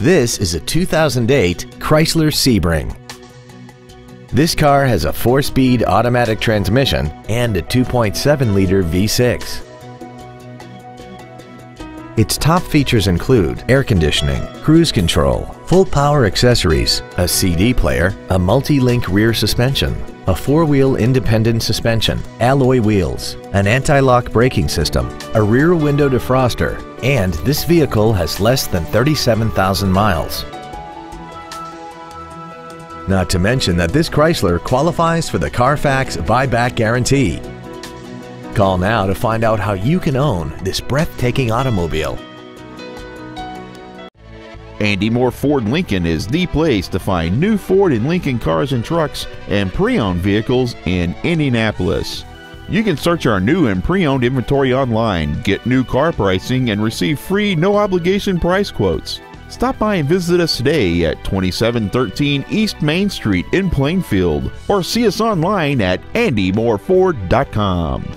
This is a 2008 Chrysler Sebring. This car has a 4-speed automatic transmission and a 2.7-liter V6. Its top features include air conditioning, cruise control, full power accessories, a CD player, a multi-link rear suspension, a 4-wheel independent suspension, alloy wheels, an anti-lock braking system, a rear window defroster, and this vehicle has less than 37,000 miles. Not to mention that this Chrysler qualifies for the Carfax buyback guarantee. Call now to find out how you can own this breathtaking automobile. Andy Mohr Ford Lincoln is the place to find new Ford and Lincoln cars and trucks and pre-owned vehicles in Indianapolis. You can search our new and pre-owned inventory online, get new car pricing, and receive free no-obligation price quotes. Stop by and visit us today at 2713 East Main Street in Plainfield, or see us online at andymohrford.com.